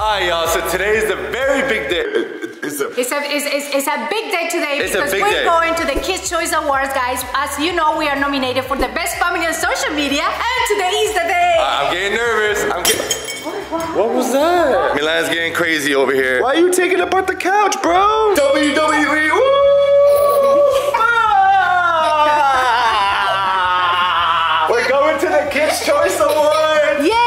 Alright y'all, so today is a very big day. It's a big day today because we're going to the Kids' Choice Awards, guys. As you know, we are nominated for the best family on social media, and today is the day. I'm getting nervous. What was that? Milan's getting crazy over here. Why are you taking apart the couch, bro? WWE. Woo! Ah! We're going to the Kids' Choice Awards. Yay!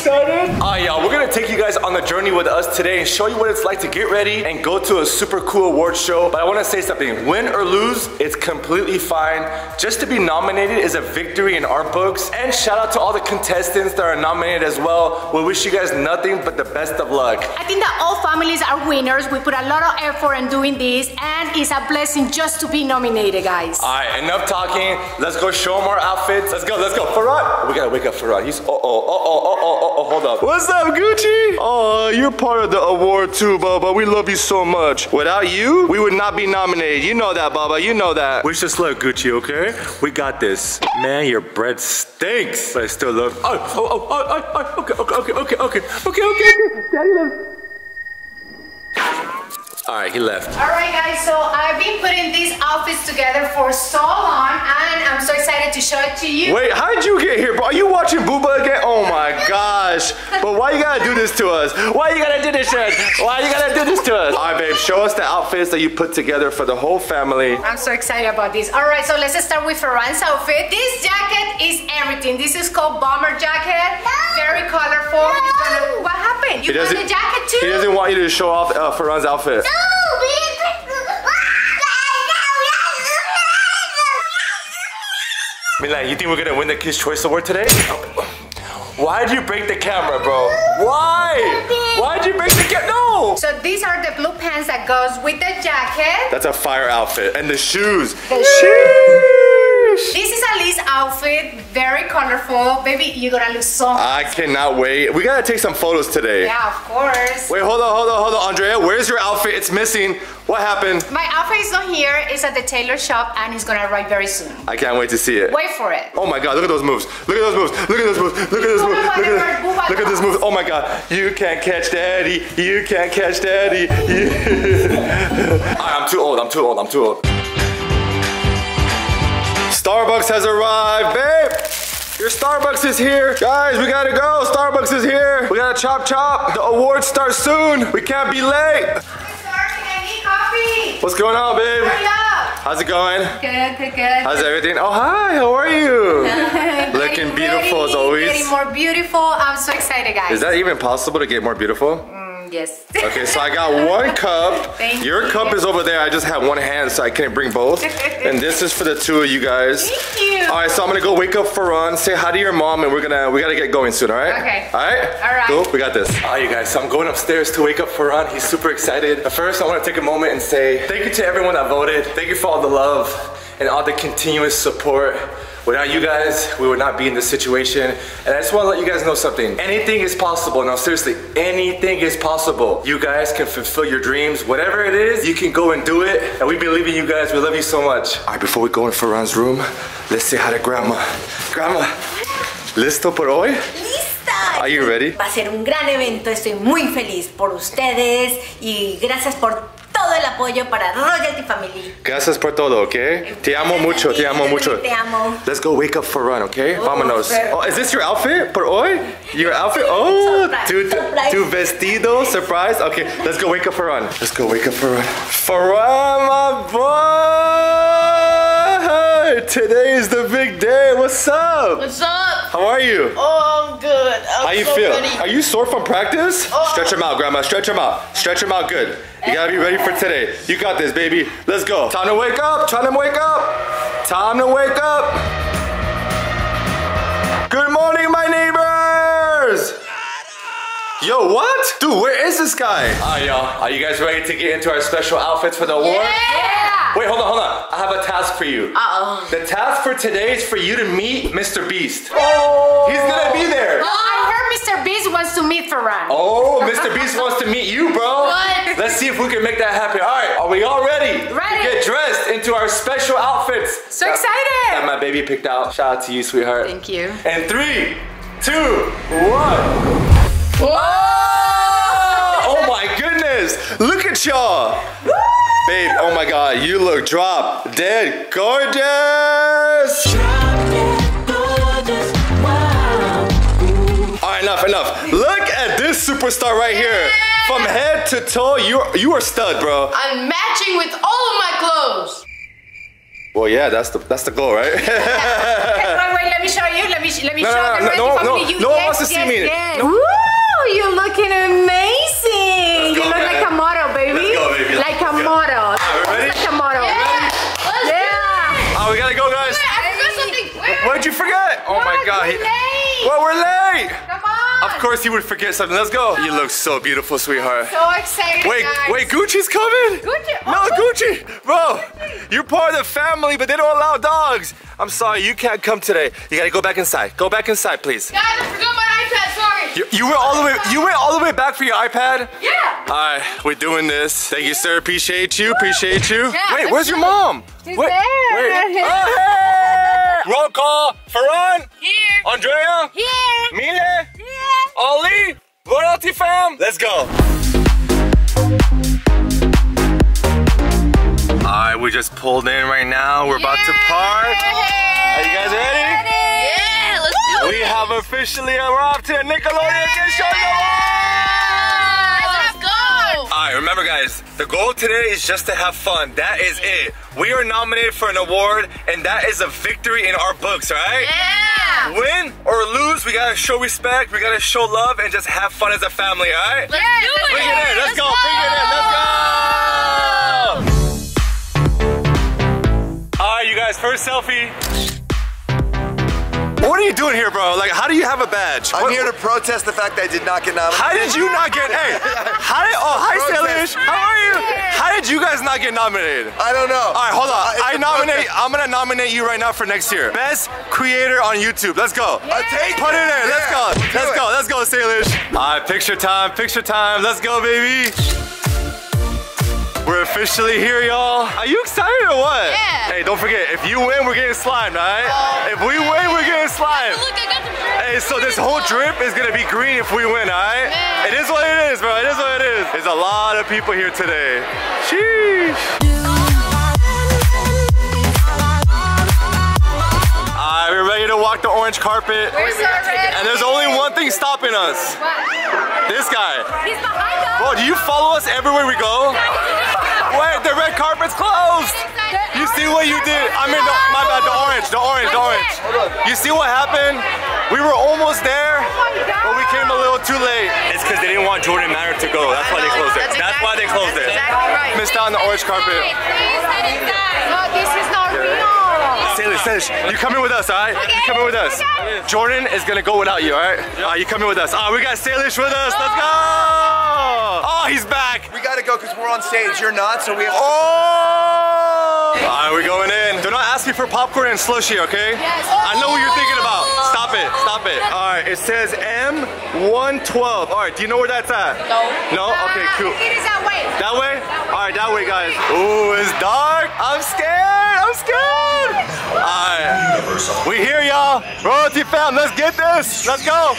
Alright y'all, we're gonna take you guys on the journey with us today and show you what it's like to get ready and go to a super cool award show. But I wanna say something, win or lose, it's completely fine. Just to be nominated is a victory in our books. And shout out to all the contestants that are nominated as well. We wish you guys nothing but the best of luck. I think that all families are winners. We put a lot of effort in doing this and it's a blessing just to be nominated, guys. Alright, enough talking. Let's go show them our outfits. Let's go. Ferran, we gotta wake up Ferran. He's, hold up. What's up, Gucci? Oh, you're part of the award too, Bubba. We love you so much. Without you, we would not be nominated. You know that, Bubba. You know that. Wish us luck, Gucci, okay? We got this. Man, your bread stinks. But I still love it. Oh, okay. Daddy loves. All right, he left. All right, guys, so I've been putting these outfits together for so long, and I'm so excited to show it to you. Wait, how did you get here, bro? Are you watching Booba again? Oh my gosh. But why you gotta do this to us? Why you gotta do this to us? Why you gotta do this to us? All right, babe, show us the outfits that you put together for the whole family. I'm so excited about this. All right, so let's start with Ferran's outfit. This jacket is everything. This is called bomber jacket. Very colorful. No. What happened? You got the jacket too? He doesn't want you to show off Ferran's outfit. No. Milan, you think we're gonna win the Kids' Choice Award today? Why did you break the camera, bro? Why? Why did you break the camera? No! So these are the blue pants that goes with the jacket. That's a fire outfit. And the shoes. The shoes. This is Ali's outfit. Very colorful. Baby, you're gonna look so much. I cannot wait. We gotta take some photos today. Yeah, of course. Wait, hold on. Andrea, where's your outfit? It's missing. What happened? My outfit is not here. It's at the tailor shop and it's gonna arrive very soon. I can't wait to see it. Wait for it. Oh my god, look at those moves. Look at this move. Oh my god. You can't catch daddy. You can't catch daddy. I'm too old. Starbucks has arrived, babe. Your Starbucks is here. Guys, we gotta go. Starbucks is here. We gotta chop. The awards start soon. We can't be late. What's going on, babe? Hurry up. How's it going? Good. How's everything? Oh, hi, how are you? Looking beautiful as always. Getting more beautiful. I'm so excited, guys. Is that even possible to get more beautiful? Yes. Okay, so I got one cup. Your cup is over there. I just have one hand, so I couldn't bring both. And this is for the two of you guys. Thank you. All right, so I'm gonna go wake up Ferran, say hi to your mom, and we gotta get going soon. All right? Okay. All right. Cool. We got this. All right, you guys. So I'm going upstairs to wake up Ferran. He's super excited. But first, I want to take a moment and say thank you to everyone that voted. Thank you for all the love and all the continuous support. Without you guys, we would not be in this situation. And I just want to let you guys know something. Anything is possible. No, seriously, anything is possible. You guys can fulfill your dreams. Whatever it is, you can go and do it. And we believe in you guys. We love you so much. All right, before we go in Ferran's room, let's say hi to Grandma. Grandma, ¿listo por hoy? Are you ready? Va a ser un gran evento. Estoy muy feliz por ustedes y gracias por todo el apoyo para Royalty Family. Gracias por todo, okay? Te amo mucho, te amo mucho. Te amo. Let's go wake up Ferran, okay? Oh, vámonos. Fair. Oh, is this your outfit for hoy? Your outfit? Oh, tu vestido, surprise. Okay, let's go wake up Ferran. Let's go wake up Ferran. Ferran, my boy! Today is the big day. What's up? What's up? How are you? Oh, I'm good. How you feel? Ready. Are you sore from practice? Oh. Stretch them out, Grandma. Stretch them out. Stretch them out good. You gotta be ready for today. You got this, baby. Let's go. Time to wake up. Good morning, my neighbors. Yo, what? Dude, where is this guy? All right, y'all. Are you guys ready to get into our special outfits for the award? Yeah! Wait, hold on. I have a task for you. Uh-oh. The task for today is for you to meet Mr. Beast. Oh! He's gonna be there. Mr. Beast wants to meet Ferran. Oh, Mr. Beast wants to meet you, bro. What? Let's see if we can make that happen. All right, are we all ready? Ready. Get dressed into our special outfits. So excited. That my baby picked out. Shout out to you, sweetheart. Thank you. And 3, 2, 1. you look drop dead gorgeous. Wow. All right, enough. Look at this superstar right here. From head to toe, you are stud, bro. I'm matching with all of my clothes. Well, yeah, that's the goal, right? Wait, let me show you. Let me show you. No one wants to see me. Yes. Woo! You're looking amazing. You look like a model, baby. Like a model. Ready? Like a model. Yeah. Oh, we gotta go, guys. I forgot something. What did you forget? Oh my God. Well, we're late. Come on. Of course you would forget something. Let's go. You look so beautiful, sweetheart. So excited, Wait, Gucci's coming? Gucci? Oh. No, Gucci. Bro, you're part of the family, but they don't allow dogs. I'm sorry, you can't come today. You gotta go back inside. Go back inside, please. Guys, I forgot my iPad, sorry. You went all the way back for your iPad? Yeah. All right, we're doing this. Thank you, sir. Appreciate you, appreciate you. Yeah, wait, where's your mom? She's there. Wait. Oh, hey. Roll call. Ferran. Here. Andrea. Here. Mile. Here. Ali, Royalty Fam, let's go. Alright, we just pulled in right now. We're about to park. Are you guys ready? Yeah, let's do it. We have officially arrived to Nickelodeon Kids' Choice Awards. Let's go. Alright, remember guys, the goal today is just to have fun. That is it. We are nominated for an award, and that is a victory in our books, right? Yeah. Win or lose, we gotta show respect, we gotta show love, and just have fun as a family, alright? Let's do it! Bring it in, let's go! Bring it in, let's go! Alright, you guys, first selfie. What are you doing here, bro? Like, how do you have a badge? I'm here to protest the fact that I did not get nominated. How did you not get, hey, hi Salish, how are you? How did you guys not get nominated? I don't know. Alright, hold on. I'm gonna nominate you right now for next year. Best creator on YouTube. Let's go. Yeah. Put it in, let's go. Let's go, Salish. Alright, picture time. Let's go, baby. We're officially here, y'all. Are you excited or what? Yeah. Hey, don't forget, if you win, we're getting slimed, alright? If we win, we're getting slimed. Look, I got the drip. Hey, so this whole drip is gonna be green if we win, alright? It is what it is, bro. It is what it is. There's a lot of people here today. Sheesh. Alright, we're ready to walk the orange carpet. We're so ready. And there's only one thing stopping us. What? This guy. He's behind us. Bro, do you follow us everywhere we go? Wait, the red carpet's closed! You see what you did? I mean, my bad, the orange. You see what happened? We were almost there, but we came a little too late. It's because they didn't want Jordan Manor to go. That's why they closed it. That's why they closed it. Missed out on the orange carpet. No, this is not real. Salish, you coming with us, all right? You coming with us. Jordan is going to go without you, all right? You coming with us. We got Salish with us. Let's go! Oh, he's back. We gotta go because we're on stage. You're not, so we have to... Oh! Alright, we're going in. Do not ask me for popcorn and slushy, okay? Yes. I know what you're thinking about. Stop it. Alright, it says M112. Alright, do you know where that's at? No? Okay, cool. It is that way. That way? Alright, that way, guys. Ooh, it's dark. I'm scared. Alright. We here, y'all. Royalty Fam, let's get this. Let's go.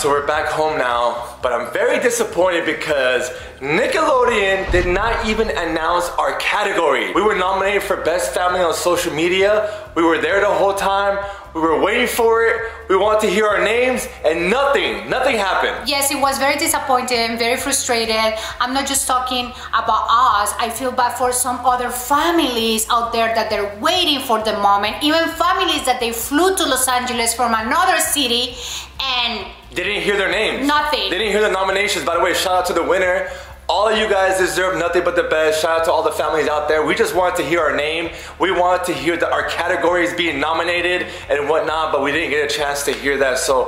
So we're back home now, but I'm very disappointed because Nickelodeon did not even announce our category. We were nominated for Best Family on Social Media. We were there the whole time. We were waiting for it. We wanted to hear our names, and nothing happened. Yes, it was very disappointing, very frustrated. I'm not just talking about us. I feel bad for some other families out there that they're waiting for the moment. Even families that they flew to Los Angeles from another city and they didn't hear their names. Nothing. They didn't hear the nominations. By the way, shout out to the winner. All of you guys deserve nothing but the best. Shout out to all the families out there. We just wanted to hear our name. We wanted to hear our categories being nominated and whatnot, but we didn't get a chance to hear that. So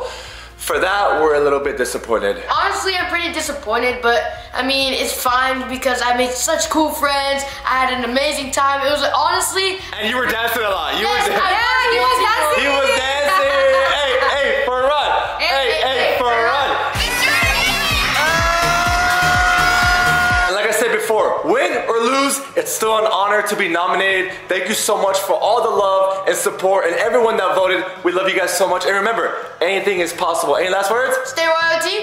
for that, we're a little bit disappointed. Honestly, I'm pretty disappointed, but I mean, it's fine because I made such cool friends. I had an amazing time. It was like, honestly. And you were dancing a lot. You were dancing. Yeah, he was dancing. He was dancing. Hey, hey, Ferran. Hey, hey, Ferran. Win or lose, it's still an honor to be nominated. Thank you so much for all the love and support and everyone that voted. We love you guys so much. And remember, anything is possible. Any last words? Stay royalty.